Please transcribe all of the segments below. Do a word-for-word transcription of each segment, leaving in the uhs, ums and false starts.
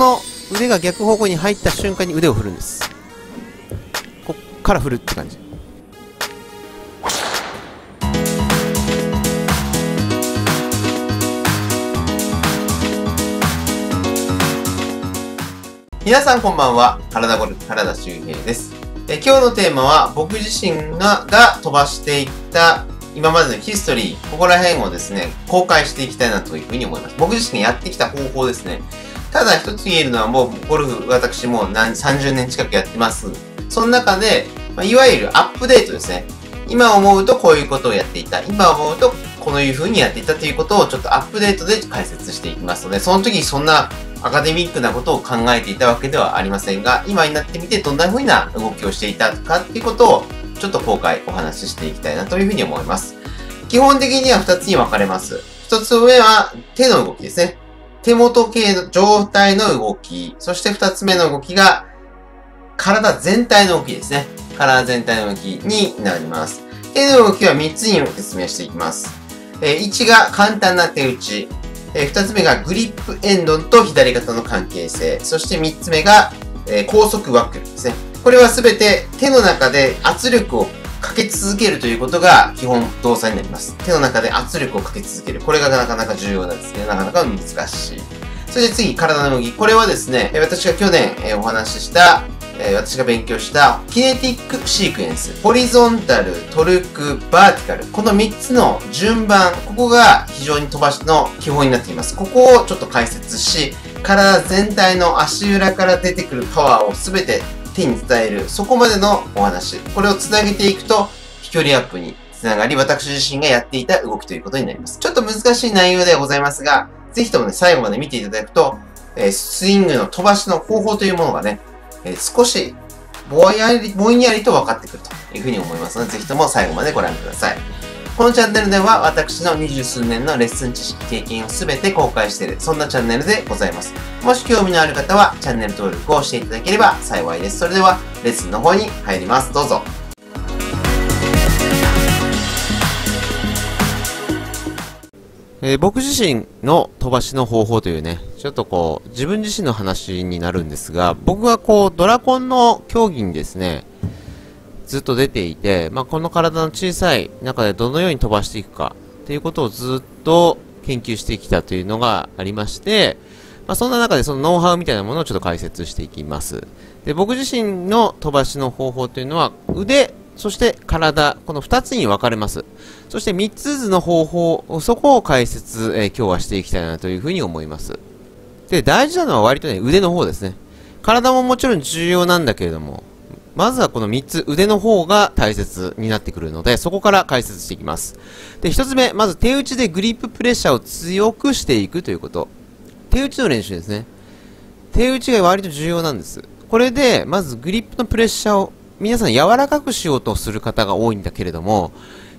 の腕が逆方向に入った瞬間に腕を振るんです。こっから振るって感じ。皆さんこんばんは、カラダゴルフ原田修平です。え今日のテーマは僕自身がが飛ばしていった今までのヒストリー、ここら辺をですね、公開していきたいなというふうに思います。僕自身がやってきた方法ですね。ただ一つ言えるのは、もうゴルフ、私もうさんじゅうねん近くやってます。その中で、いわゆるアップデートですね。今思うとこういうことをやっていた。今思うとこういうふうにやっていたということをちょっとアップデートで解説していきますので、その時にそんなアカデミックなことを考えていたわけではありませんが、今になってみてどんなふうな動きをしていたかっていうことをちょっと今回お話ししていきたいなというふうに思います。基本的にはふたつに分かれます。ひとつめは手の動きですね。手元系の状態の動き。そしてふたつめの動きが体全体の動きですね。体全体の動きになります。手の動きはみっつに説明していきます。いちが簡単な手打ち。ふたつめがグリップエンドと左肩の関係性。そしてみっつめが高速ワックルですね。これはすべて手の中で圧力をかけ続けるということが基本動作になります。手の中で圧力をかけ続ける。これがなかなか重要なんですね。なかなか難しい。それで次、体の動き。これはですね、私が去年お話しした、私が勉強したキネティックシークエンス。ホリゾンタル、トルク、バーティカル。このみっつの順番、ここが非常に飛ばしの基本になっています。ここをちょっと解説し、体全体の足裏から出てくるパワーをすべて手に伝える、そこまでのお話。これをつなげていくと、飛距離アップにつながり、私自身がやっていた動きということになります。ちょっと難しい内容ではございますが、ぜひともね、最後まで見ていただくと、えー、スイングの飛ばしの方法というものがね、えー、少しぼんやり、ぼんやりと分かってくるというふうに思いますので、ぜひとも最後までご覧ください。このチャンネルでは、私の二十数年のレッスン知識、経験をすべて公開している、そんなチャンネルでございます。もし興味のある方は、チャンネル登録をしていただければ幸いです。それでは、レッスンの方に入ります。どうぞ。えー、僕自身の飛ばしの方法というね、ちょっとこう、自分自身の話になるんですが、僕はこう、ドラコンの競技にですね、ずっと出ていて、まあ、この体の小さい中でどのように飛ばしていくかということをずっと研究してきたというのがありまして、まあ、そんな中でそのノウハウみたいなものをちょっと解説していきます。で、僕自身の飛ばしの方法というのは腕、そして体、このふたつに分かれます。そしてみっつずつの方法、そこを解説、えー、今日はしていきたいなというふうに思います。で、大事なのは割とね、腕の方ですね。体ももちろん重要なんだけれども、まずはこのみっつ、腕の方が大切になってくるので、そこから解説していきます。で、ひとつめ、まず手打ちでグリッププレッシャーを強くしていくということ。手打ちの練習ですね。手打ちが割と重要なんです。これで、まずグリップのプレッシャーを、皆さん柔らかくしようとする方が多いんだけれども、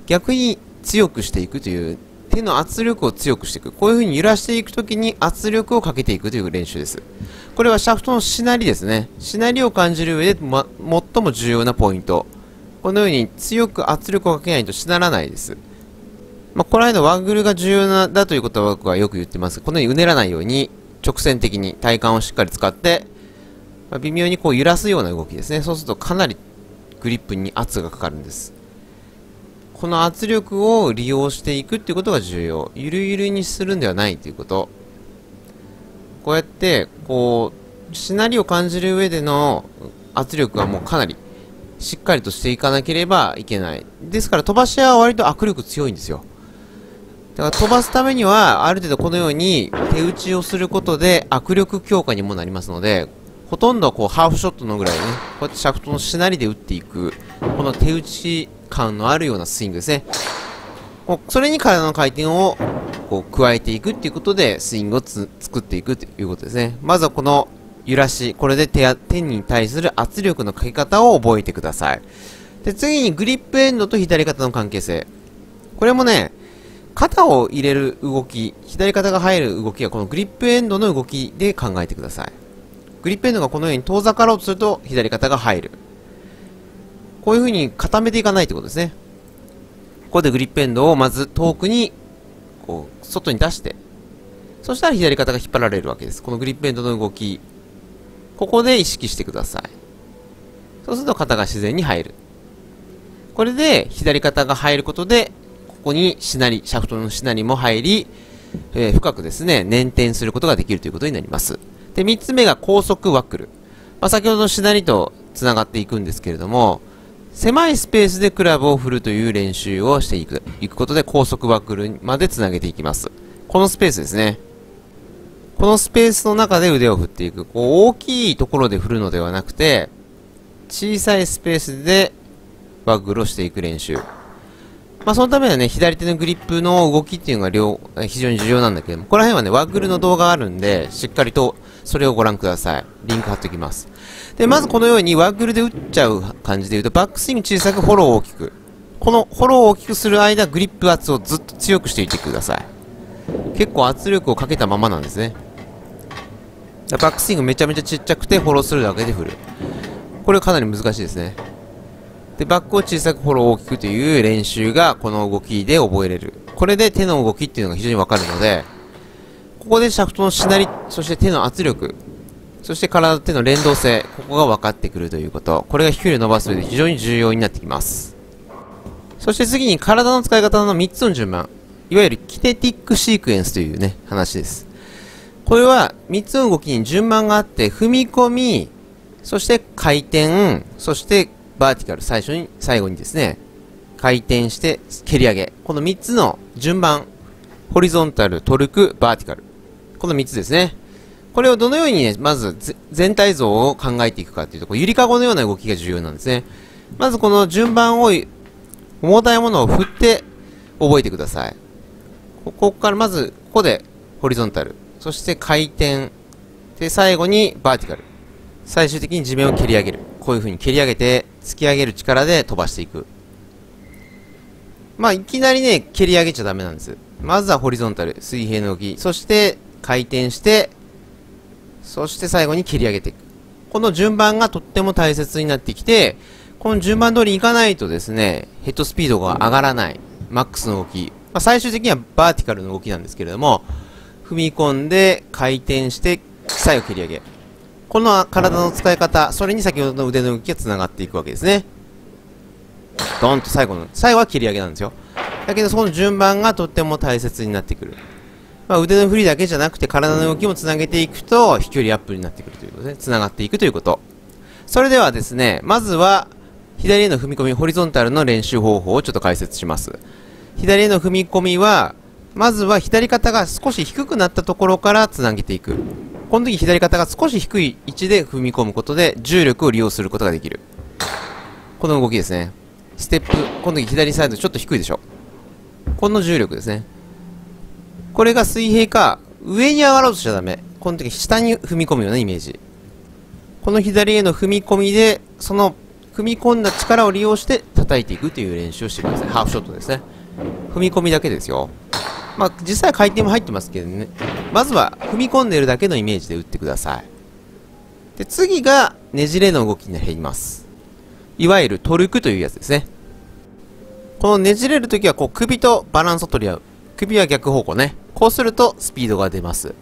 逆に強くしていくという、手の圧力を強くしていく。こういう風に揺らしていくときに圧力をかけていくという練習です。これはシャフトのしなりですね。しなりを感じる上で、ま、最も重要なポイント。このように強く圧力をかけないとしならないです。まあ、この間ワングルが重要なだということは僕はよく言ってます。このようにうねらないように直線的に体幹をしっかり使って、まあ、微妙にこう揺らすような動きですね。そうするとかなりグリップに圧がかかるんです。この圧力を利用していくっていうことが重要。ゆるゆるにするんではないということ。こうやって、こう、しなりを感じる上での圧力はもうかなりしっかりとしていかなければいけない。ですから飛ばしは割と握力強いんですよ。だから飛ばすためにはある程度このように手打ちをすることで握力強化にもなりますので、ほとんどはこうハーフショットのぐらいね、こうやってシャフトのしなりで打っていく、この手打ち感のあるようなスイングですね。それに体の回転をこう加えていくっていうことでスイングをつ作っていくということですね。まずはこの揺らし、これで 手, 手に対する圧力のかけ方を覚えてください。で、次にグリップエンドと左肩の関係性。これもね、肩を入れる動き、左肩が入る動きはこのグリップエンドの動きで考えてください。グリップエンドがこのように遠ざかろうとすると左肩が入る。こういう風に固めていかないということですね。ここでグリップエンドをまず遠くに、こう、外に出して、そしたら左肩が引っ張られるわけです。このグリップエンドの動き、ここで意識してください。そうすると肩が自然に入る。これで左肩が入ることで、ここにしなり、シャフトのしなりも入り、えー、深くですね、捻転することができるということになります。で、三つ目が高速ワックル。まあ、先ほどのしなりと繋がっていくんですけれども、狭いスペースでクラブを振るという練習をしていく、いくことで高速ワックルまでつなげていきます。このスペースですね。このスペースの中で腕を振っていく。こう大きいところで振るのではなくて、小さいスペースでワックルをしていく練習。まあそのためにはね、左手のグリップの動きっていうのが両、非常に重要なんだけども、ここら辺はね、ワックルの動画があるんで、しっかりとそれをご覧ください。リンク貼っておきます。で、まずこのようにワックルで打っちゃう感じで言うと、バックスイング小さく、フォローを大きく。このフォローを大きくする間、グリップ圧をずっと強くしていってください。結構圧力をかけたままなんですね。バックスイングめちゃめちゃちっちゃくて、フォローするだけで振る。これかなり難しいですね。で、バックを小さく、フォローを大きくという練習が、この動きで覚えれる。これで手の動きっていうのが非常にわかるので、ここでシャフトのしなり、そして手の圧力、そして体と手の連動性、ここが分かってくるということ。これが飛距離を伸ばす上で非常に重要になってきます。そして次に体の使い方のみっつの順番。いわゆるキネティックシークエンスというね、話です。これはみっつの動きに順番があって、踏み込み、そして回転、そしてバーティカル、最初に、最後にですね、回転して蹴り上げ。このみっつの順番。ホリゾンタル、トルク、バーティカル。このみっつですね。これをどのようにね、まず全体像を考えていくかっていうと、こうゆりかごのような動きが重要なんですね。まずこの順番を、重たいものを振って覚えてください。ここからまず、ここでホリゾンタル、そして回転、で、最後にバーティカル。最終的に地面を蹴り上げる。こういう風に蹴り上げて、突き上げる力で飛ばしていく。まあ、いきなりね、蹴り上げちゃダメなんです。まずはホリゾンタル、水平の動き、そして回転して、そして最後に蹴り上げていく。この順番がとっても大切になってきて、この順番通りに行かないとですね、ヘッドスピードが上がらない。マックスの動き。まあ、最終的にはバーティカルの動きなんですけれども、踏み込んで、回転して、最後蹴り上げ。この体の使い方、それに先ほどの腕の動きが繋がっていくわけですね。ドンと最後の、最後は蹴り上げなんですよ。だけどそこの順番がとっても大切になってくる。まあ、腕の振りだけじゃなくて体の動きもつなげていくと飛距離アップになってくるということで、ね、つながっていくということ。それではですね、まずは左への踏み込み、ホリゾンタルの練習方法をちょっと解説します。左への踏み込みは、まずは左肩が少し低くなったところからつなげていく。この時左肩が少し低い位置で踏み込むことで重力を利用することができる。この動きですね。ステップ、この時左サイドちょっと低いでしょ。この重力ですね。これが水平か、上に上がろうとしちゃダメ。この時下に踏み込むようなイメージ。この左への踏み込みで、その踏み込んだ力を利用して叩いていくという練習をしてください。ハーフショットですね。踏み込みだけですよ。まあ、実際回転も入ってますけどね。まずは踏み込んでいるだけのイメージで打ってください。で、次がねじれの動きになります。いわゆるトルクというやつですね。このねじれるときはこう首とバランスを取り合う。首は逆方向ね。こうするとスピードが出ます。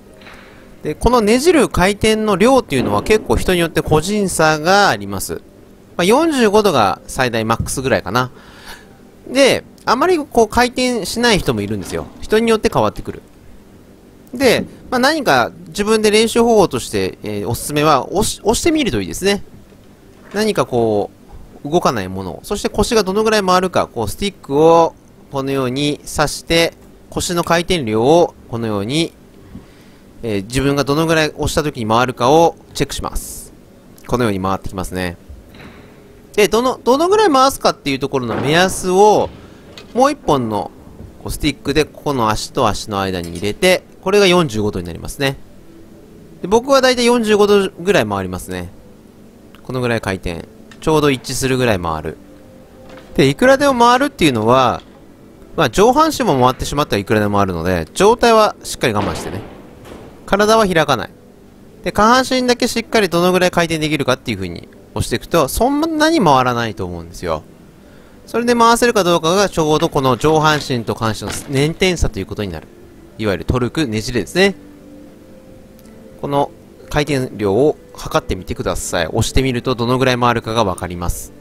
で、このねじる回転の量っていうのは結構人によって個人差があります。まあ、よんじゅうごどが最大マックスぐらいかな。で、あまりこう回転しない人もいるんですよ。人によって変わってくる。で、まあ、何か自分で練習方法として、えー、おすすめは押し、押してみるといいですね。何かこう、動かないものを。そして腰がどのぐらい回るか、こうスティックをこのように刺して、腰の回転量をこのように、えー、自分がどのぐらい押した時に回るかをチェックします。このように回ってきますね。で、どの、どのぐらい回すかっていうところの目安をもう一本のこうスティックでここの足と足の間に入れて、これがよんじゅうごどになりますね。で、僕はだいたいよんじゅうごどぐらい回りますね。このぐらい回転。ちょうど一致するぐらい回る。で、いくらでも回るっていうのは、まあ、上半身も回ってしまったらいくらでもあるので、上体はしっかり我慢してね。体は開かない。で、下半身だけしっかりどのぐらい回転できるかっていう風に押していくと、そんなに回らないと思うんですよ。それで回せるかどうかがちょうどこの上半身と下半身の捻転差ということになる。いわゆるトルク、ねじれですね。この回転量を測ってみてください。押してみるとどのぐらい回るかがわかります。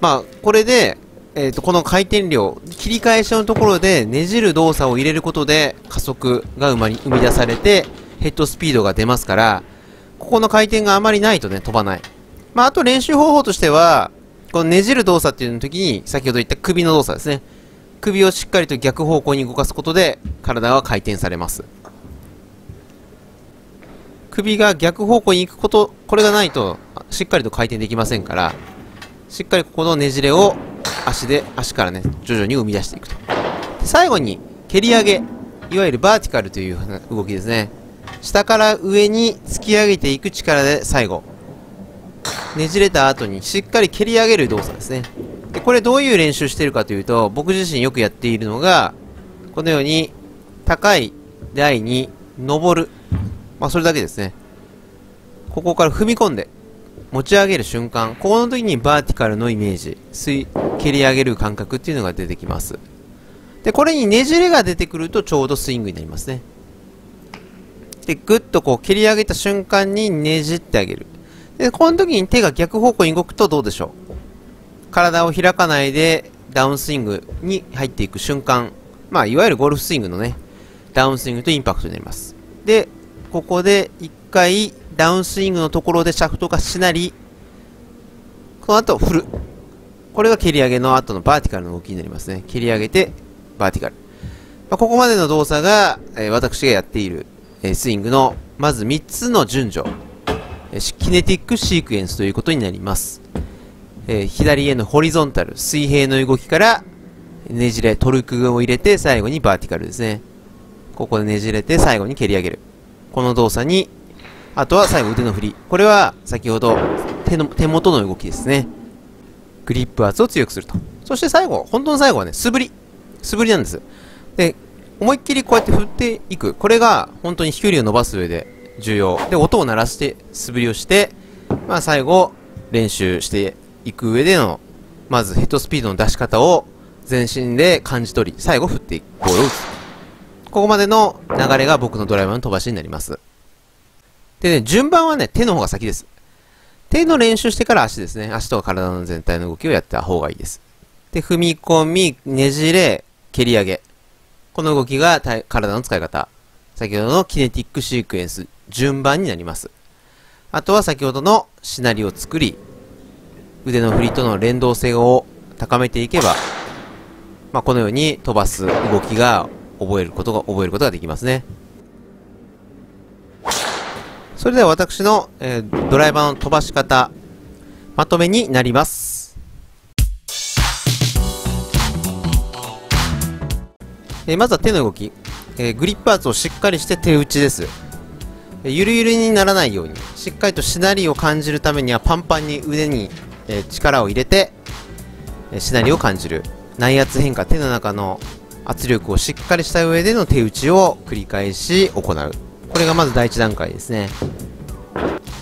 まあこれで、えーと、この回転量切り返しのところでねじる動作を入れることで加速が生み出されてヘッドスピードが出ますから、ここの回転があまりないとね飛ばない。まああと練習方法としてはこのねじる動作っていうの時に先ほど言った首の動作ですね。首をしっかりと逆方向に動かすことで体は回転されます。首が逆方向に行くこと、これがないとしっかりと回転できませんから、しっかりここのねじれを足で足からね徐々に生み出していくと。で最後に蹴り上げ、いわゆるバーティカルという動きですね。下から上に突き上げていく力で最後ねじれた後にしっかり蹴り上げる動作ですね。でこれどういう練習しているかというと、僕自身よくやっているのがこのように高い台に登る、まあそれだけですね。ここから踏み込んで持ち上げる瞬間、ここの時にバーティカルのイメージ、水蹴り上げる感覚っていうのが出てきます。でこれにねじれが出てくるとちょうどスイングになりますね。でグッとこう蹴り上げた瞬間にねじってあげる。でこの時に手が逆方向に動くとどうでしょう。体を開かないでダウンスイングに入っていく瞬間、まあいわゆるゴルフスイングのねダウンスイングとインパクトになります。でここで一回ダウンスイングのところでシャフトがしなり、この後振る。これが蹴り上げの後のバーティカルの動きになりますね。蹴り上げてバーティカル、まあ、ここまでの動作が、えー、私がやっている、えー、スイングのまずみっつの順序、えー、キネティックシークエンスということになります。えー、左へのホリゾンタル水平の動きからねじれトルクを入れて最後にバーティカルですね。ここでねじれて最後に蹴り上げる、この動作にあとは最後腕の振り、これは先ほど 手, の手元の動きですね。グリップ圧を強くすると。そして最後、本当の最後はね素振り、素振りなんです。で思いっきりこうやって振っていく、これが本当に飛距離を伸ばす上で重要で、音を鳴らして素振りをして、まあ、最後練習していく上でのまずヘッドスピードの出し方を全身で感じ取り、最後振っていくボールを打つ。ここまでの流れが僕のドライバーの飛ばしになります。でね、順番はね、手の方が先です。手の練習してから足ですね。足と体の全体の動きをやった方がいいです。で、踏み込み、ねじれ、蹴り上げ。この動きが体の使い方。先ほどのキネティックシークエンス、順番になります。あとは先ほどのシナリオを作り、腕の振りとの連動性を高めていけば、まあ、このように飛ばす動きが覚えることが、覚えることができますね。それでは私の、えー、ドライバーの飛ばし方、まとめになります。えー、まずは手の動き、えー。グリップ圧をしっかりして手打ちです。えー、ゆるゆるにならないように、しっかりとしなりを感じるためにはパンパンに腕に、えー、力を入れて、えー、しなりを感じる。内圧変化、手の中の圧力をしっかりした上での手打ちを繰り返し行う。これがまず第一段階ですね。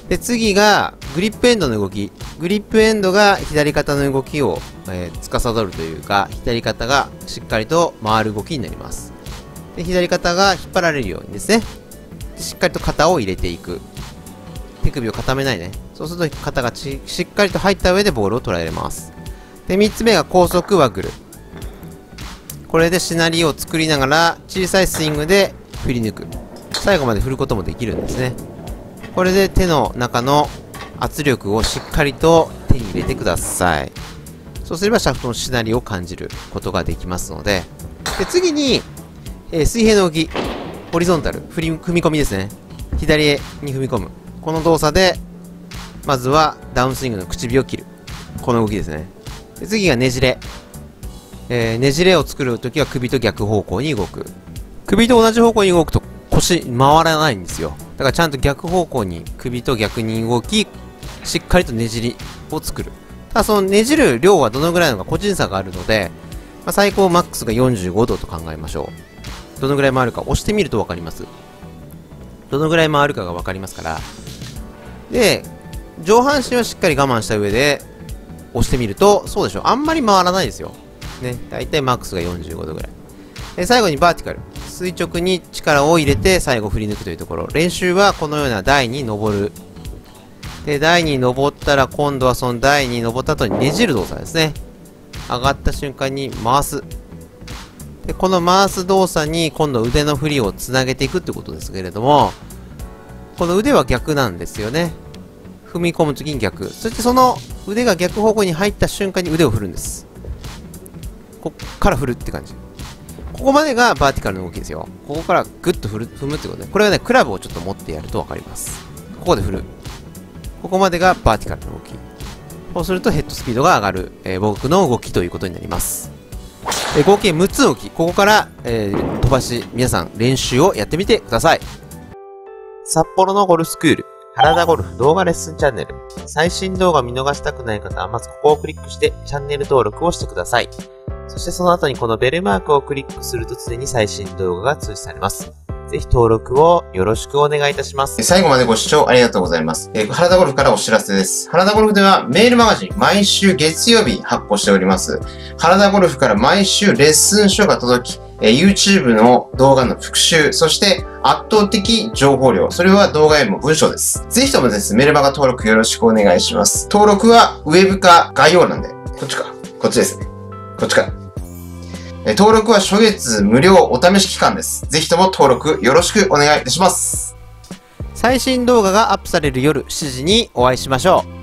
で次がグリップエンドの動き。グリップエンドが左肩の動きを、えー、司るというか、左肩がしっかりと回る動きになります。で左肩が引っ張られるようにですね、しっかりと肩を入れていく。手首を固めないね。そうすると肩がちしっかりと入った上でボールを捉えれます。でみっつめが高速ワグル。これでシナリオを作りながら小さいスイングで振り抜く。最後まで振ることもできるんですね。これで手の中の圧力をしっかりと手に入れてください。そうすればシャフトのしなりを感じることができますので。で次に、えー、水平の動き、ホリゾンタル、振り踏み込みですね。左へに踏み込む。この動作でまずはダウンスイングの口火を切る。この動きですね。で次がねじれ、えー、ねじれを作るときは首と逆方向に動く。首と同じ方向に動くと腰回らないんですよ。だからちゃんと逆方向に首と逆に動き、しっかりとねじりを作る。ただそのねじる量はどのぐらいなのか個人差があるので、まあ、最高マックスがよんじゅうごどと考えましょう。どのぐらい回るか押してみると分かります。どのぐらい回るかが分かりますから。で上半身はしっかり我慢した上で押してみると、そうでしょう、あんまり回らないですよね。だいたいマックスがよんじゅうごどぐらい。で最後にバーティカル、垂直に力を入れて最後振り抜くというところ。練習はこのような台に登る。で、台に登ったら今度はその台に登った後にねじる動作ですね。上がった瞬間に回す。で、この回す動作に今度腕の振りをつなげていくってことですけれども、この腕は逆なんですよね。踏み込む時に逆。そしてその腕が逆方向に入った瞬間に腕を振るんです。こっから振るって感じ。ここまでがバーティカルの動きですよ。ここからグッと振る、踏むってことで、これはね、クラブをちょっと持ってやるとわかります。ここで振る。ここまでがバーティカルの動き。そうするとヘッドスピードが上がる、えー、僕の動きということになります。えー、合計むっつの動き。ここから、えー、飛ばし、皆さん練習をやってみてください。札幌のゴルフスクール、原田ゴルフ動画レッスンチャンネル。最新動画見逃したくない方は、まずここをクリックしてチャンネル登録をしてください。そしてその後にこのベルマークをクリックすると常に最新動画が通知されます。ぜひ登録をよろしくお願いいたします。最後までご視聴ありがとうございます。えー、原田ゴルフからお知らせです。原田ゴルフではメールマガジン毎週月曜日発行しております。原田ゴルフから毎週レッスン書が届き、えー、YouTube の動画の復習、そして圧倒的情報量。それは動画よりも文章です。ぜひともですね、メルマガ登録よろしくお願いします。登録はウェブか概要欄で。こっちか。こっちですね。こっちか。登録は初月無料お試し期間です。ぜひとも登録よろしくお願いいたします。最新動画がアップされる夜しちじにお会いしましょう。